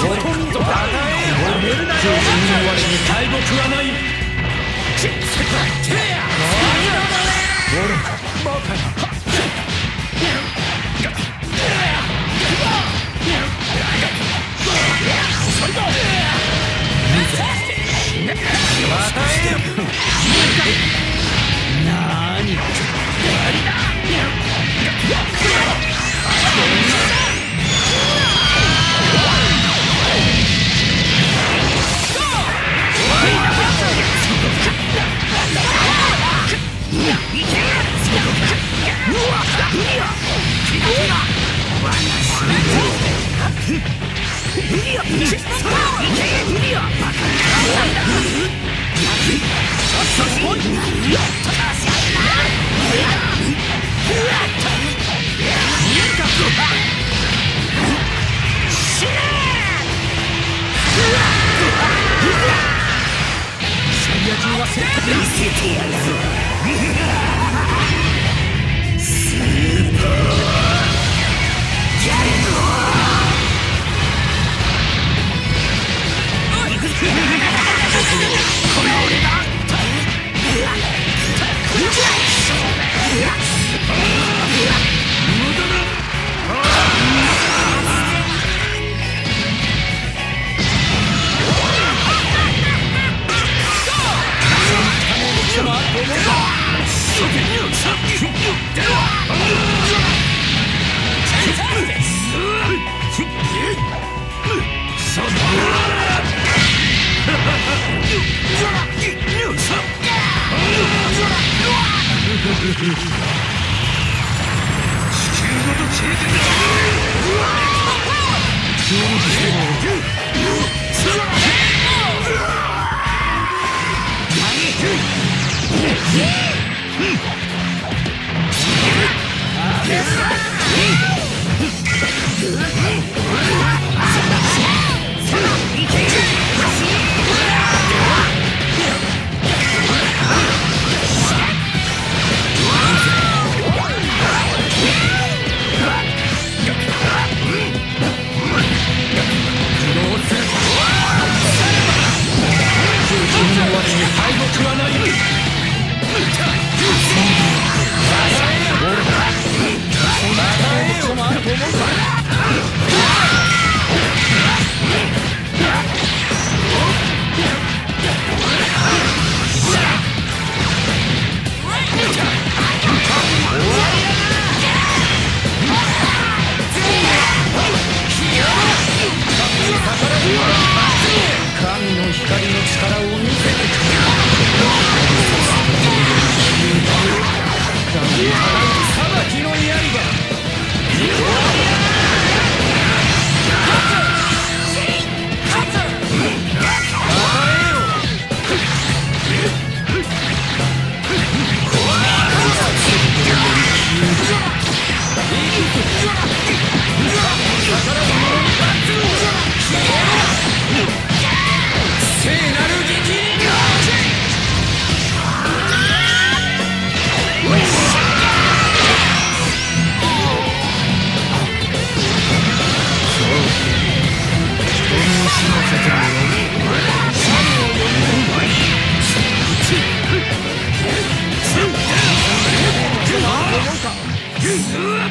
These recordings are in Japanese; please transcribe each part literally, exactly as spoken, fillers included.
とんど戦えよ。逃げるなよ。巨人の割に大木はない。キッセカテア。愚か、バカな。それだ。なーに。うわっ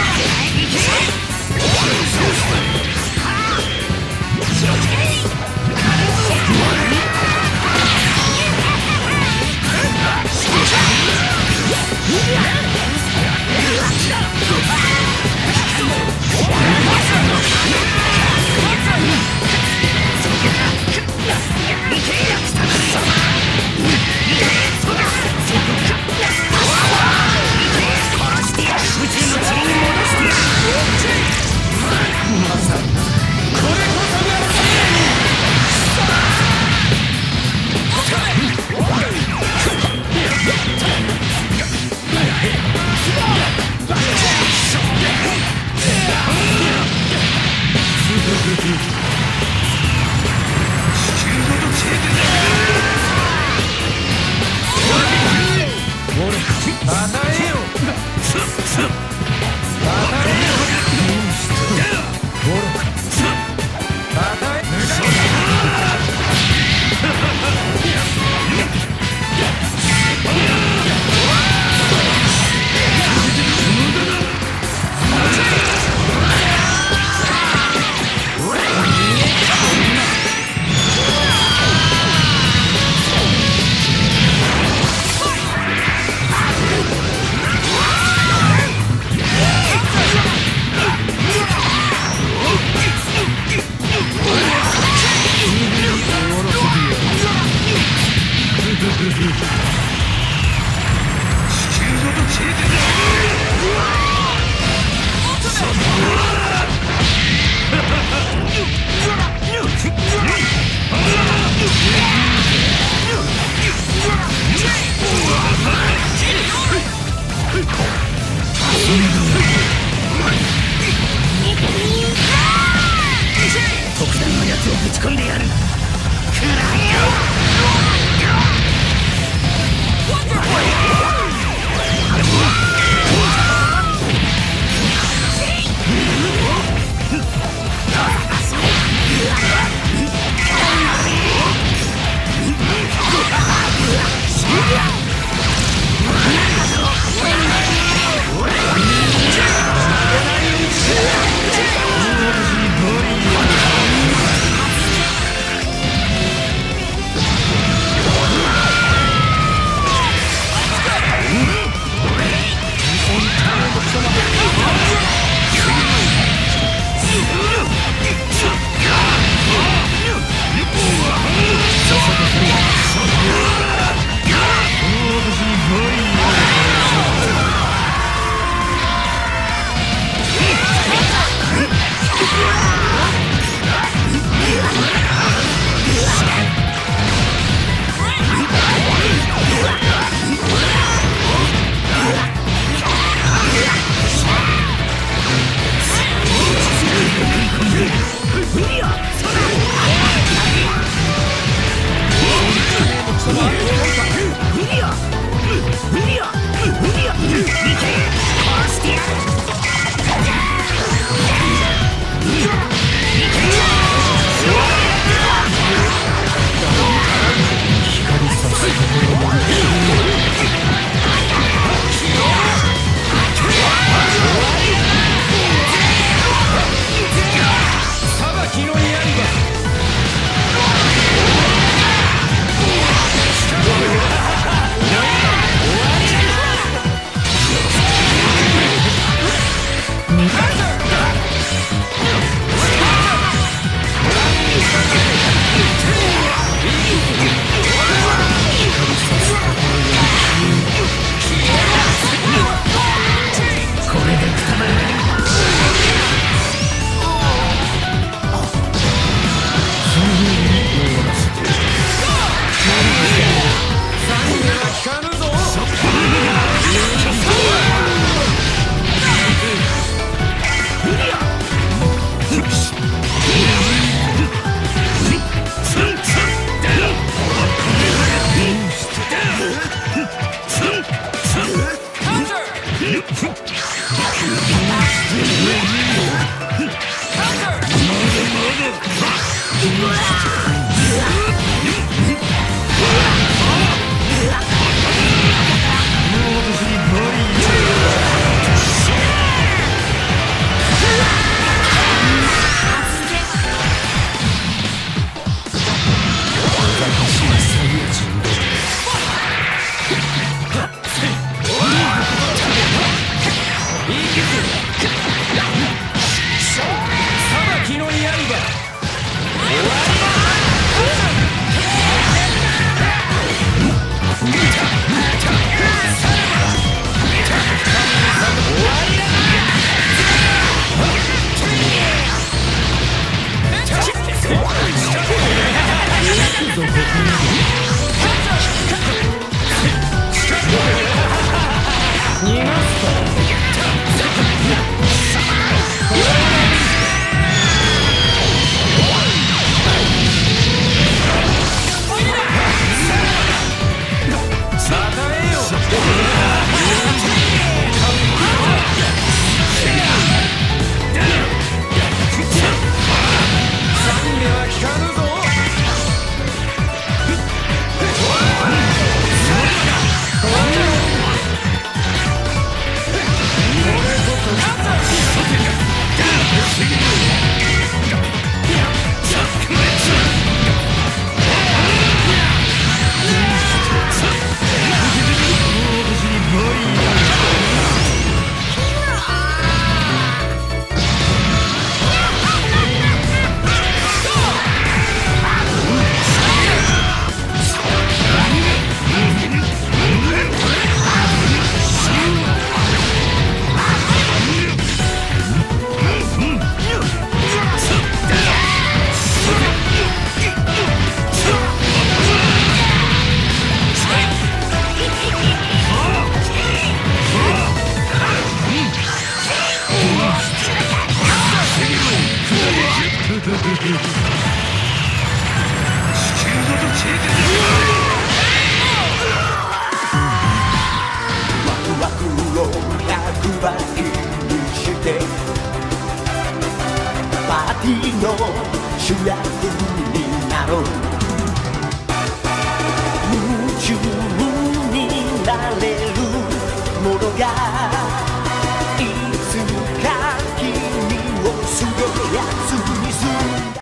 うわ！